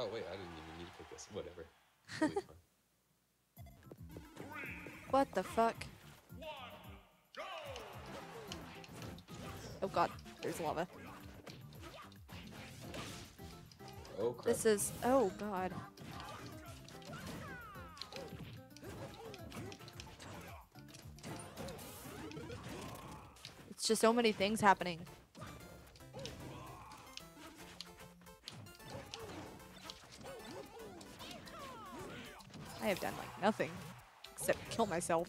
Oh wait, I didn't even need to pick this. Whatever. Really fun. What the fuck? Oh god, there's lava. Oh crap. This is, oh god. It's just so many things happening. I have done like nothing except kill myself.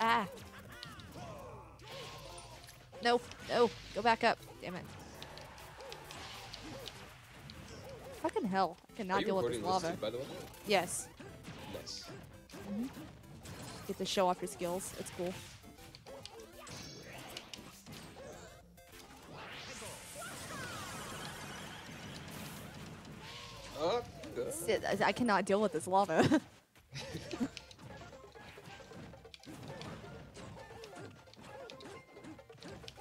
Ah. No, no, go back up. Damn it. Fucking hell. I cannot deal with this lava. Too, by the way? Yes. Yes. Mm-hmm. Get to show off your skills. It's cool. Oh, I cannot deal with this lava.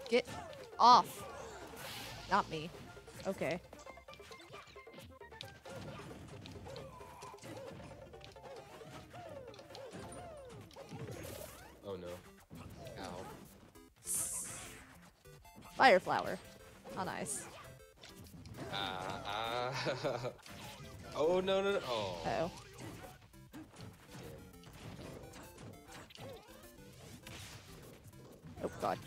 Get off. Not me. Okay. Oh no. Ow. Fire flower. How nice. Oh no no no. Oh. Uh-oh. Oh god.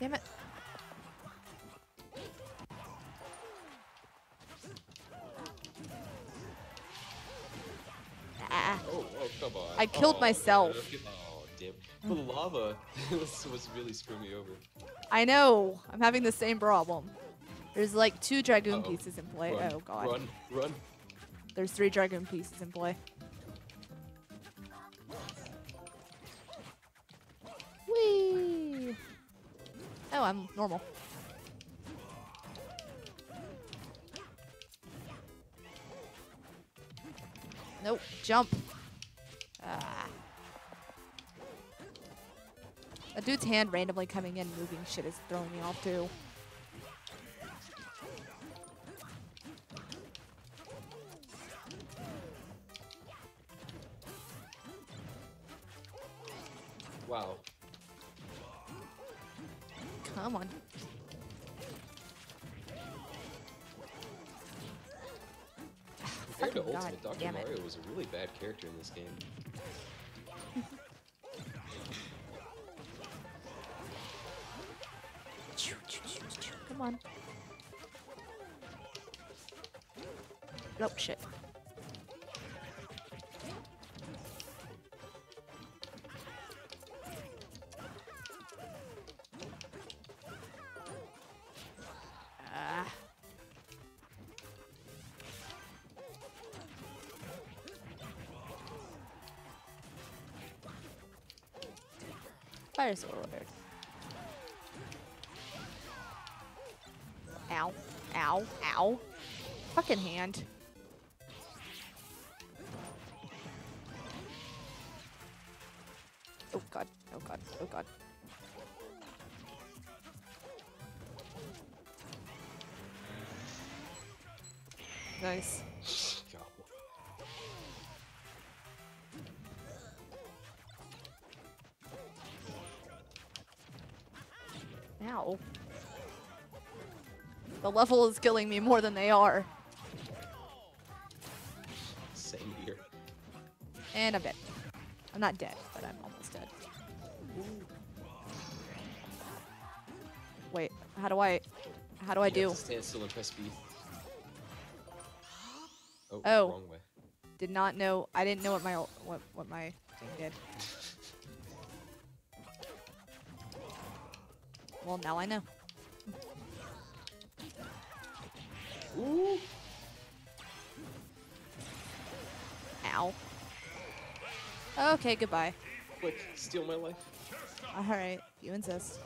Damn it. Ah. Oh, oh, come on. I killed myself. Oh, damn. The lava was really screwing me over. I know. I'm having the same problem. There's like 2 dragoon pieces in play. Run, oh, god. Run, run. There's 3 dragoon pieces in play. Whee! Oh, I'm normal. Nope, jump. Ah. A dude's hand randomly coming in, moving shit is throwing me off too. Wow. Come on. Compared to Ultimate, Dr. Mario was a really bad character in this game. Come on. Nope, shit. Fire sword. Ow. Ow. Ow. Fucking hand. Oh god. Oh god. Oh god. Nice. Ow. The level is killing me more than they are. Same here. And I'm dead. I'm not dead, but I'm almost dead. Wait, how do I do? Stand still and press B. Oh, wrong way. Did not know. I didn't know what my thing did. Well, now I know. Ooh. Ow. Okay, goodbye. Quick, steal my life. Alright, you insist.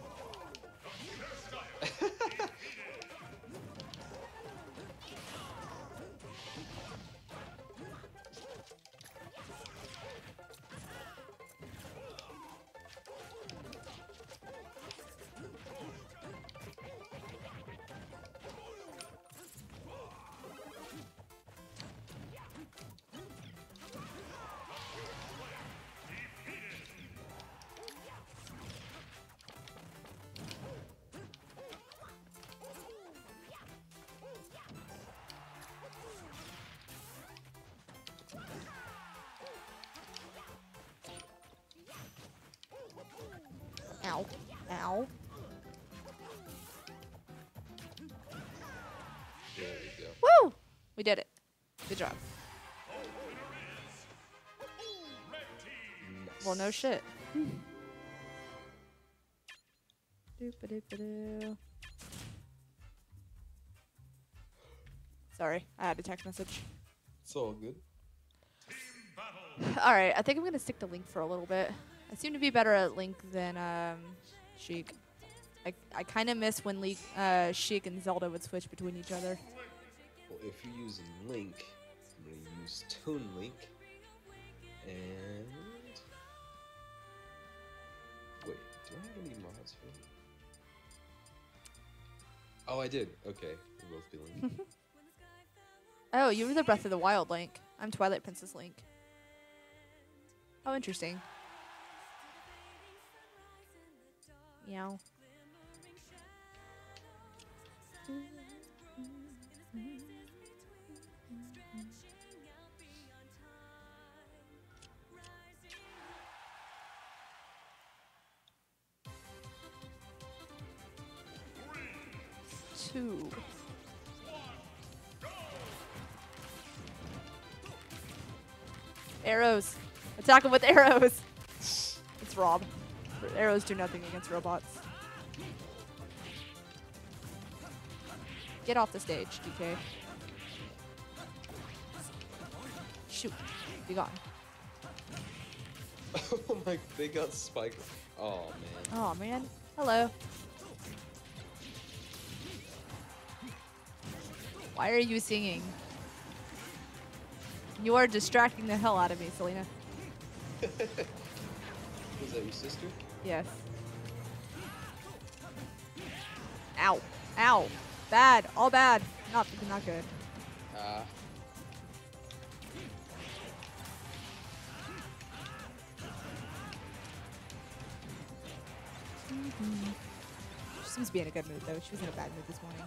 Ow. Ow. There you go. Woo! We did it. Good job. Nice. Well, no shit. Sorry, I had a text message. It's all good. Alright, I think I'm going to stick to Link for a little bit. I seem to be better at Link than Sheik. I kind of miss when Sheik and Zelda would switch between each other. Well, if you're using Link, I'm going to use Toon Link. And... wait, do I even need mods for Link? Oh, I did. Okay, we'll both be Link. Oh, you were the Breath of the Wild Link. I'm Twilight Princess Link. Oh, interesting. Meow. Two. Arrows. Attack him with arrows. It's Rob. Arrows do nothing against robots. Get off the stage, DK. Shoot. Be gone. Oh my, they got spiked. Oh man. Oh man. Hello. Why are you singing? You are distracting the hell out of me, Selena. Was that your sister? Yes. Ow. Ow. Bad. All bad. Not good. She seems to be in a good mood, though. She was in a bad mood this morning.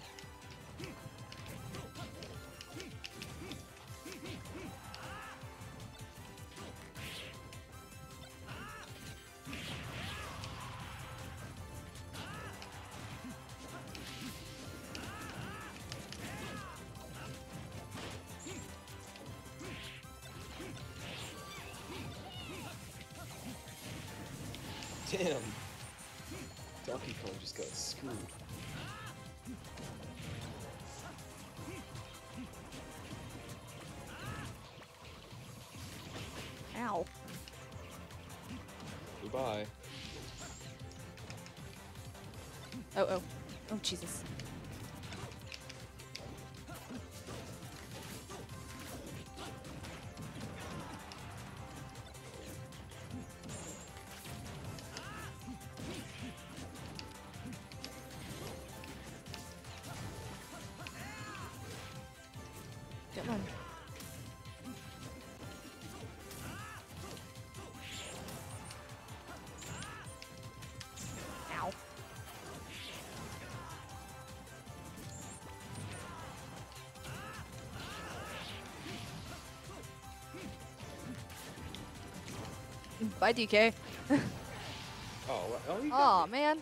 Damn! Donkey Kong just got screwed. Ow. Goodbye. Oh, oh. Oh, Jesus. Bye, DK. Oh, oh, you got me. Man.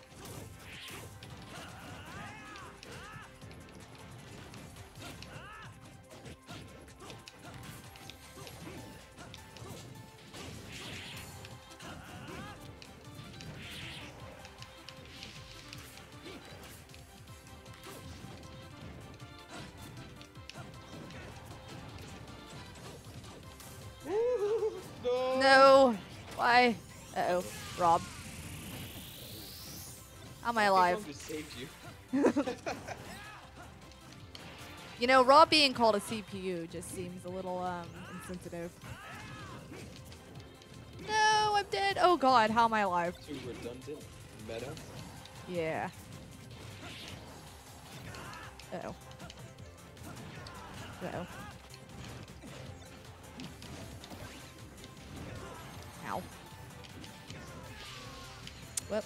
No. No. Why? Uh-oh. Rob. Am I alive? Just saved you. You know, Rob being called a CPU just seems a little insensitive. No, I'm dead. Oh god, how am I alive? Too redundant. Meta. Yeah. Uh-oh. Uh-oh. Ow. Whoop.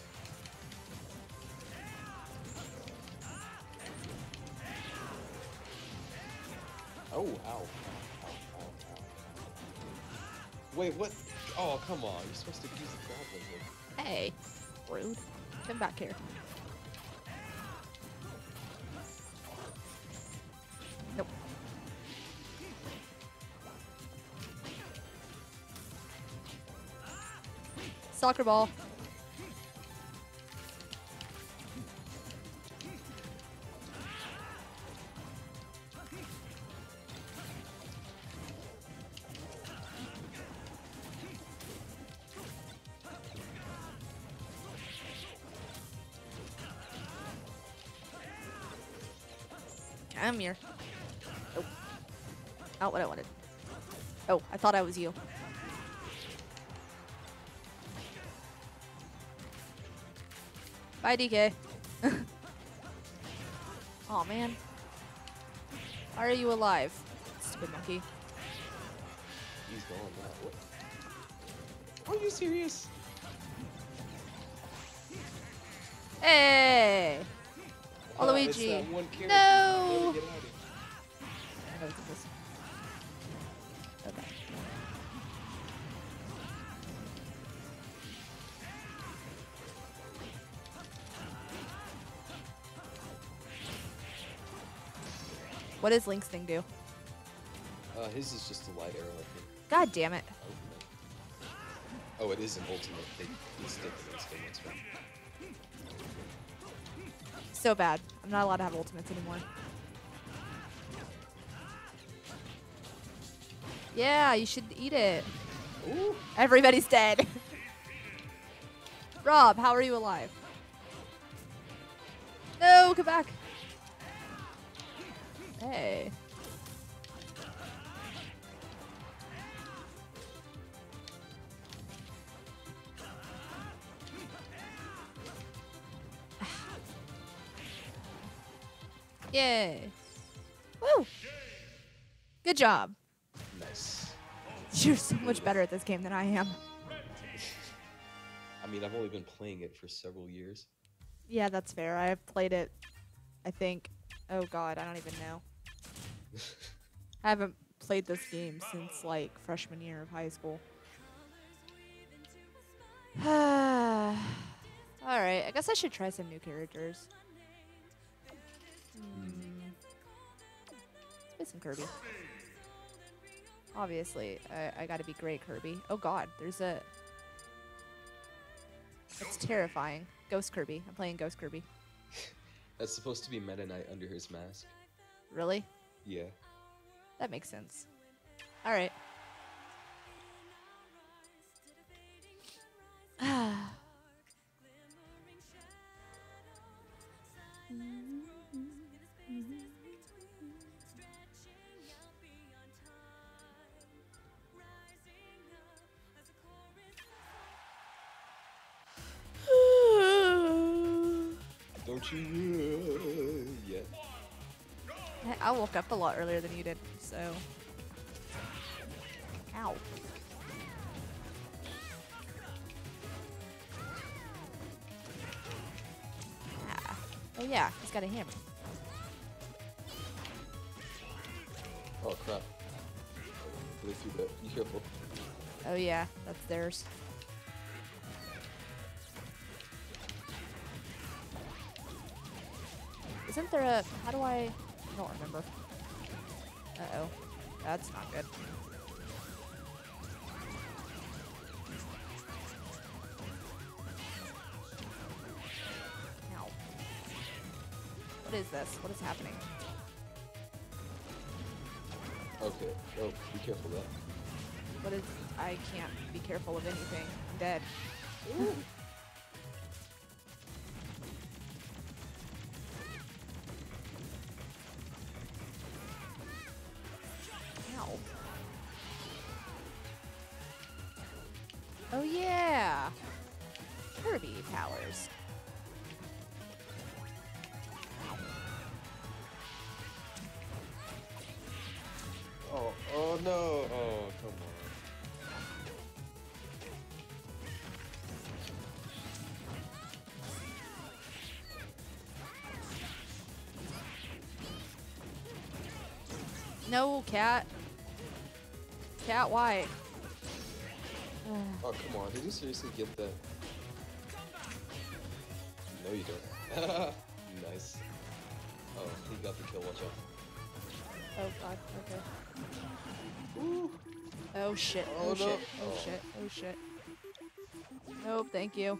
Oh, ow. Wait, what? Oh, come on. You're supposed to use the grab. Hey. Rude. Come back here. Nope. Soccer ball. I'm here. Oh. Not what I wanted. Oh, I thought I was you. Bye, DK. Aw, man. Why are you alive? Stupid monkey. He's going now. Are you serious? Hey! Luigi. No! Okay. What does Link's thing do? His is just a light arrow, I think. God damn it. Ultimate. Oh, it is an ultimate. It's different. So bad. I'm not allowed to have ultimates anymore. Yeah, you should eat it. Ooh. Everybody's dead. Rob, how are you alive? No, come back. Hey. Yay. Woo! Good job. Nice. You're so much better at this game than I am. I mean, I've only been playing it for several years. Yeah, that's fair. I have played it, I think. Oh, God, I don't even know. I haven't played this game since, like, freshman year of high school. Alright, I guess I should try some new characters. Let's play some Kirby. Obviously, I gotta be great Kirby. Oh god, there's a... That's terrifying. Ghost Kirby. I'm playing Ghost Kirby. That's supposed to be Meta Knight under his mask. Really? Yeah. That makes sense. Alright. Yeah. I woke up a lot earlier than you did, so. Ow. Ah. Oh yeah, he's got a hammer. Oh crap! They threw that. Be careful. Oh yeah, that's theirs. Isn't there a... How do I... I don't remember. Uh-oh. That's not good. Ow. What is this? What is happening? Okay. Oh, be careful of that. What is... I can't be careful of anything. I'm dead. Kirby powers. Oh, oh no! Oh, come on. No, cat. Cat, why? Oh, come on. Did you seriously get that? No, you don't. Nice. Oh, he got the kill. Watch out. Oh, God. Okay. Ooh. Oh, shit. Oh, shit. Oh, no. Shit. Oh, shit. Oh, shit. Nope, thank you.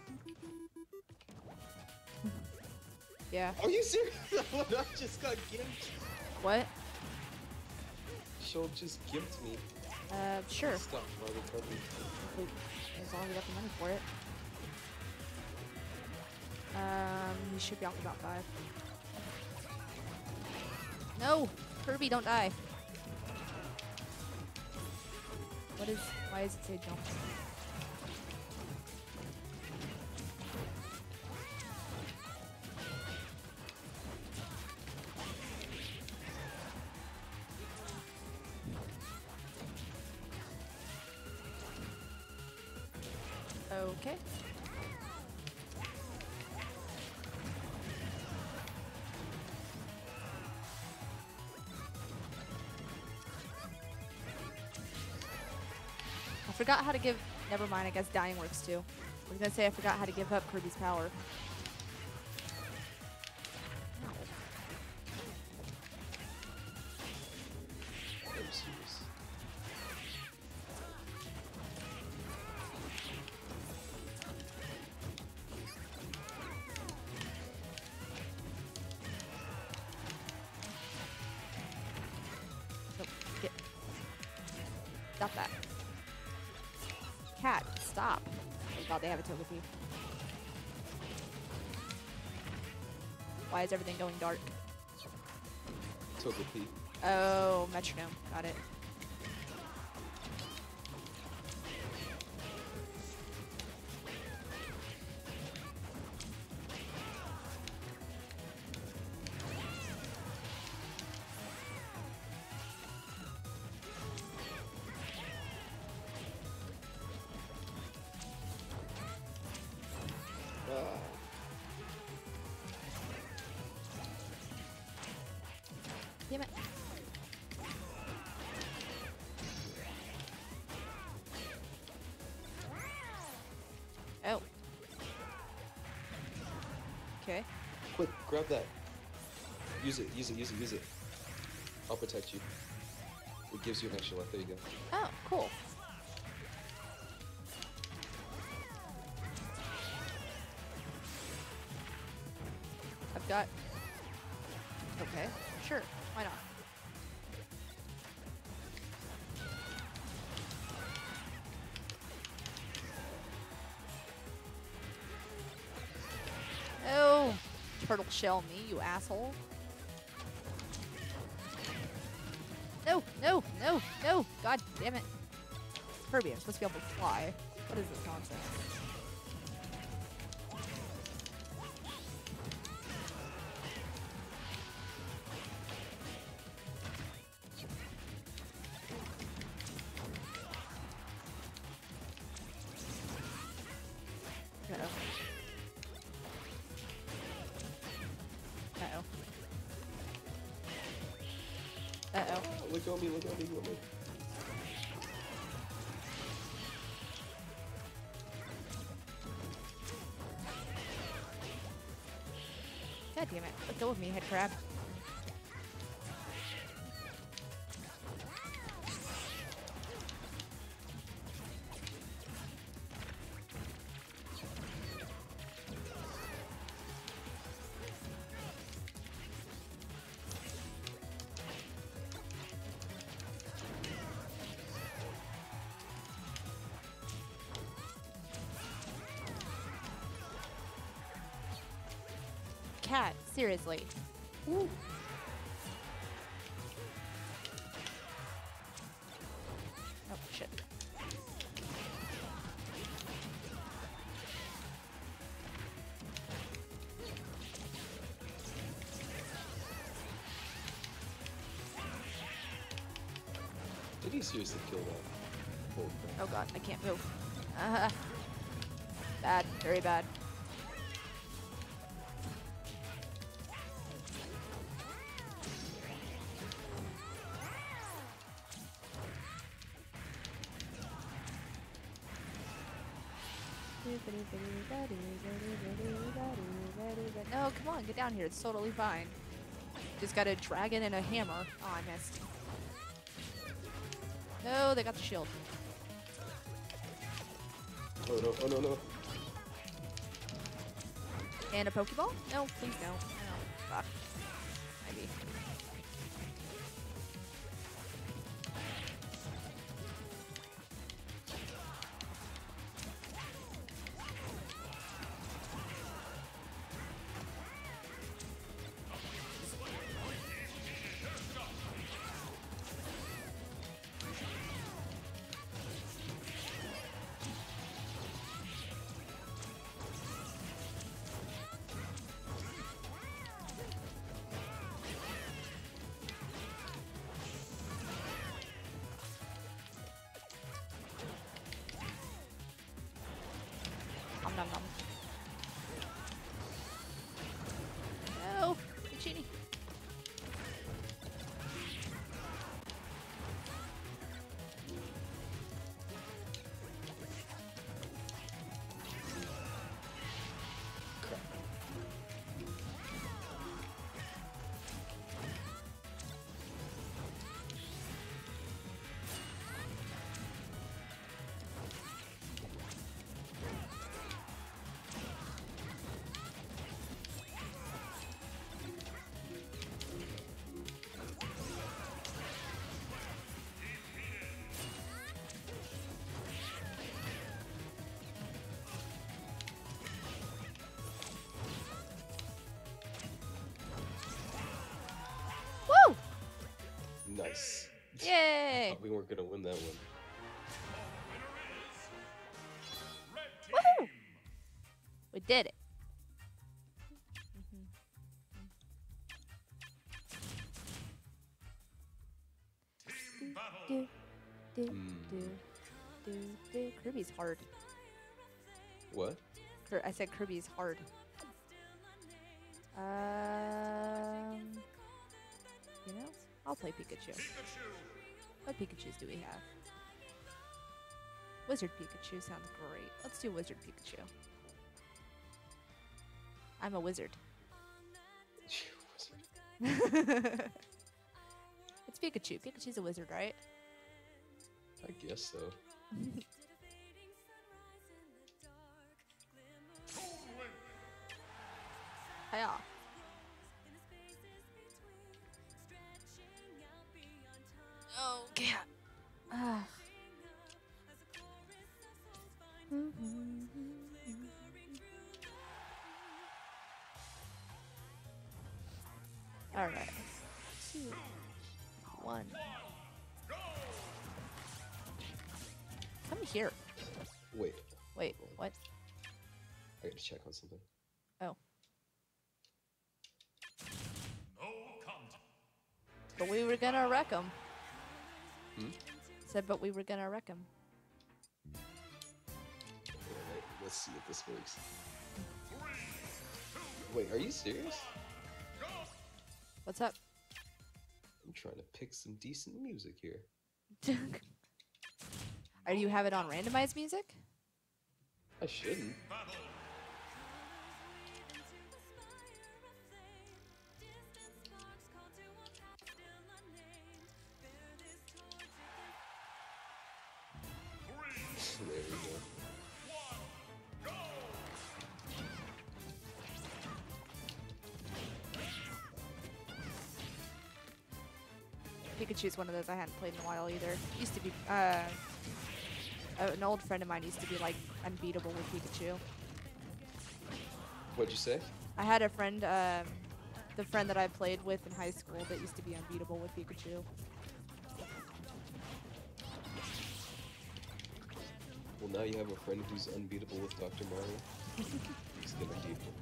Yeah. Are you serious? I just got gimped. What? She'll just gimped me. Sure. Stop, as long as you got the money for it. You should be off about 5. No! Kirby, don't die! What is... why does it say jump? Okay. I forgot how to give... never mind, I guess dying works too. I was gonna say I forgot how to give up Kirby's power. Stop that. Cat, stop. Oh god, they have a Togepi. Why is everything going dark? Togepi. Oh, Metronome. Got it. Damn it. Oh. Okay. Quick, grab that. Use it, use it, use it, use it. I'll protect you. It gives you an extra life. There you go. Oh, cool. I've got... okay, sure. Why not? Oh, turtle shell me, you asshole. No, no, no, no. God damn it. Kirby, I'm supposed to be able to fly. What is this nonsense? Uh-oh. Look at me, look at me, look at me. God damn it. Let go of me, head crab. Cat, seriously. Ooh. Oh, shit. Did he seriously kill that? Oh god, I can't move. Bad, very bad. No, come on, get down here. It's totally fine. Just got a dragon and a hammer. Oh, I missed. No, they got the shield. Oh no, oh no, no. And a Pokeball? No, please no. No. Fuck. Maybe. No, Puccini. Nice. Yay! We weren't gonna win that one. Woohoo! We did it. Kirby's hard. What? I said Kirby's hard. You know? I'll play Pikachu. What Pikachus do we have? Wizard Pikachu sounds great. Let's do Wizard Pikachu. I'm a wizard. You're a wizard. It's Pikachu. Pikachu's a wizard, right? I guess so. Hiya. All right. 2, 1. Come here. Wait. Wait, what? I gotta check on something. Oh. But we were gonna wreck him. Hmm? Said, but we were gonna wreck him. All right, let's see if this works. Wait, are you serious? What's up? I'm trying to pick some decent music here. Are you have it on randomized music? I shouldn't. There we go. Pikachu's one of those I hadn't played in a while either. Used to be, an old friend of mine used to be like unbeatable with Pikachu. What'd you say? I had a friend, the friend that I played with in high school that used to be unbeatable with Pikachu. Well, now you have a friend who's unbeatable with Dr. Mario. He's gonna beat him.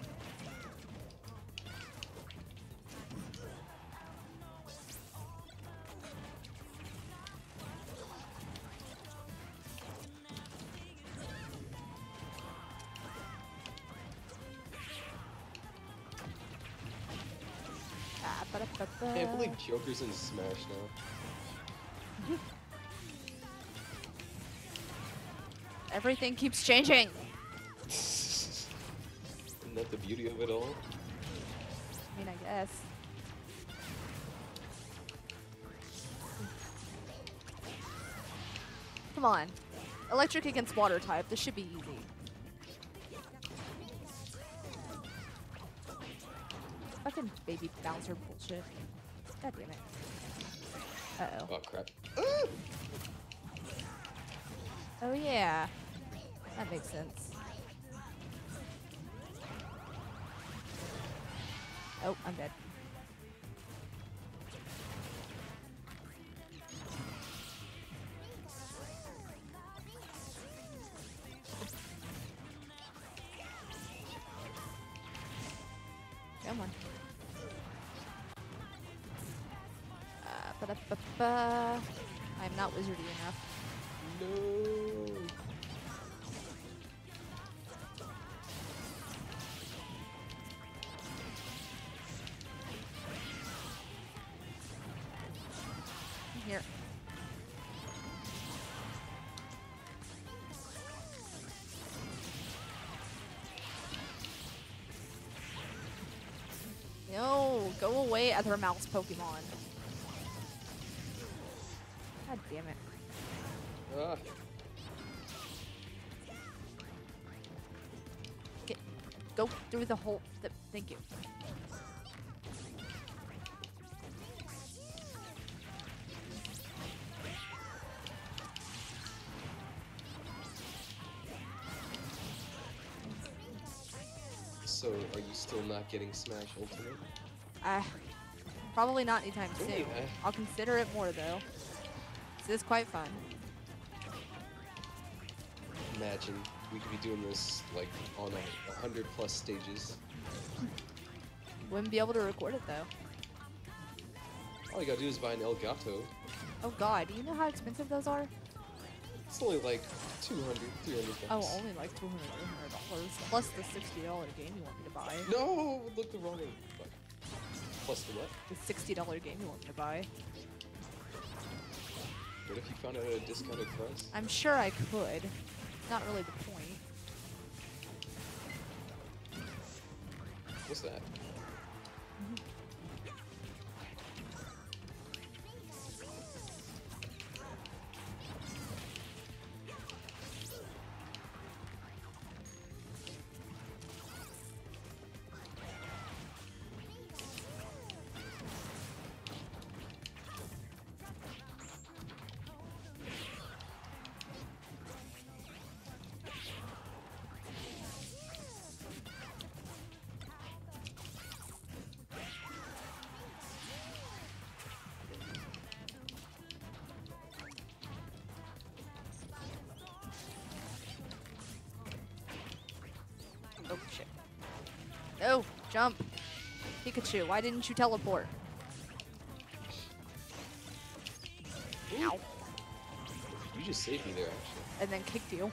I can't believe Joker's in Smash now. Everything keeps changing. Isn't that the beauty of it all? I mean, I guess. Come on. Electric against water type. This should be easy. Fucking baby bouncer bullshit. God damn it. Uh-oh. Oh, crap. Ooh! Oh, yeah. That makes sense. Oh, I'm dead. Come on. I'm not wizardy enough. No. Here. No, go away, other mouse Pokemon. God damn it. Go through the hole. Thank you. So, are you still not getting Smash Ultimate? Probably not anytime soon. Yeah. I'll consider it more though. This is quite fun. Imagine we could be doing this like on 100+ stages. Wouldn't be able to record it though. All you gotta do is buy an El Gato. Oh God, do you know how expensive those are? It's only like $200, $300. Oh, only like $200, $300 plus the $60 game you want me to buy. No, look the wrong way. Plus the what? The $60 game you want me to buy. What if you found out at a discounted price? I'm sure I could. Not really the point. What's that? Oh, shit. No! Jump! Pikachu, why didn't you teleport? Ow. You just saved me there, actually. And then kicked you.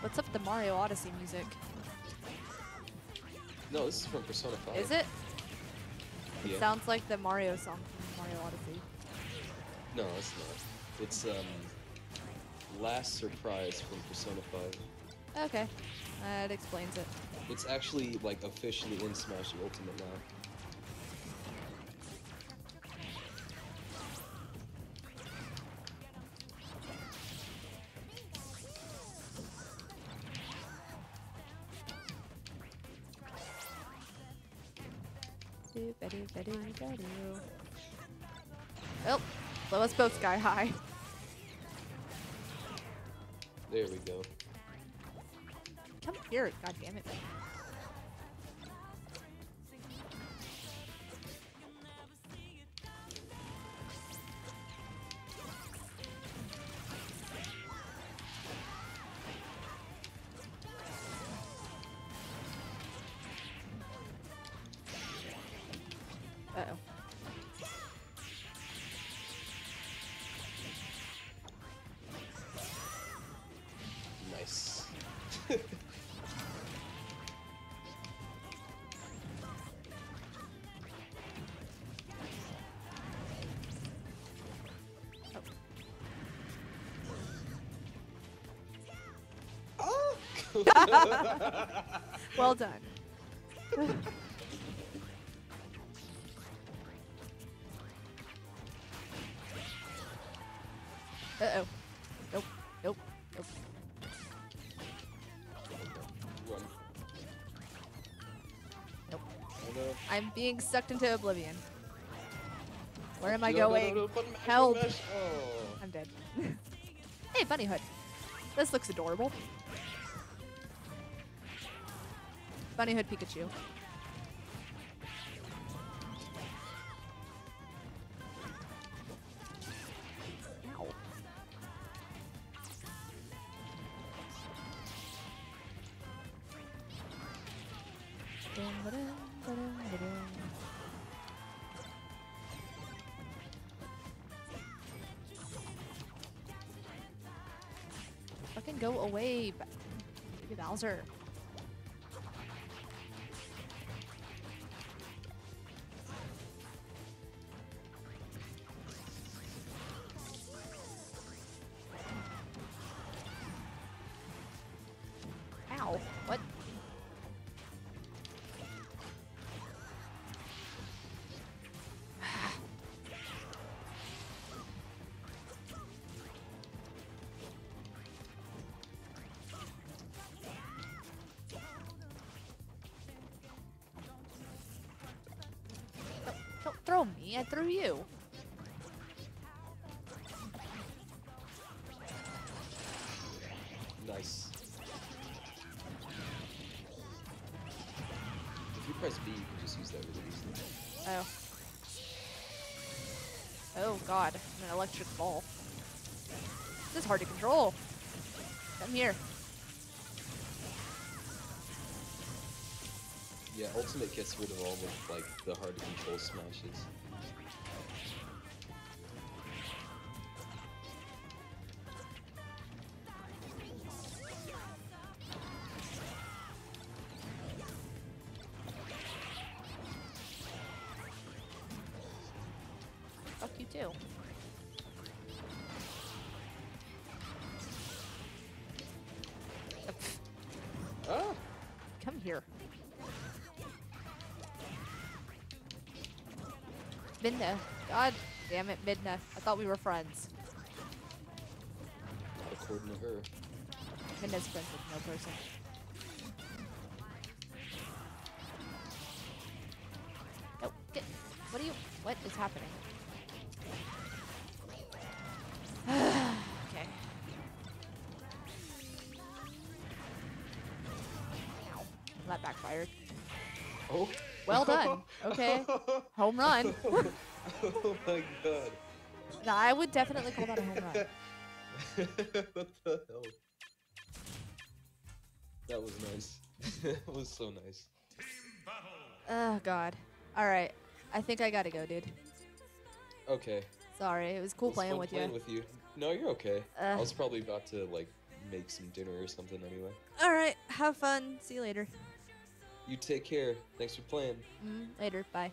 What's up with the Mario Odyssey music? No, this is from Persona 5. Is it? Yeah. It sounds like the Mario song from Mario Odyssey. No, it's not. It's, Last Surprise from Persona 5. Okay, that explains it. It's actually like officially in Smash Ultimate now. Oh, blow us both sky high. There we go. Come here, goddammit. Uh-oh. Well done. Uh-oh. Nope. Nope. Nope. Run. Nope. Oh, no. I'm being sucked into oblivion. Where am I going? No, help! Oh. I'm dead. Hey, Bunnyhood. This looks adorable. Bunnyhood Pikachu. Fucking go away, Bowser. Ow, what? Throw me, I threw you. Nice. If you press B, you can just use that really easily. Oh. Oh god, I'm an electric ball. This is hard to control. Come here. Yeah, Ultimate gets rid of all of, like, the hard-to-control smashes. Fuck you, too. Oh. Come here. Midna. God damn it, Midna. I thought we were friends. Not according to her. Midna's friends with no person. No, get. What are you. What is happening? Okay. Ow. That backfired. Oh. Well done. Okay. Home run. Oh my god. No, I would definitely call that a home run. What the hell? That was nice. That was so nice. Oh god. Alright. I think I gotta go, dude. Okay. Sorry, it was cool playing with you. No, you're okay. I was probably about to, like, make some dinner or something anyway. Alright, have fun. See you later. You take care. Thanks for playing. Later. Bye.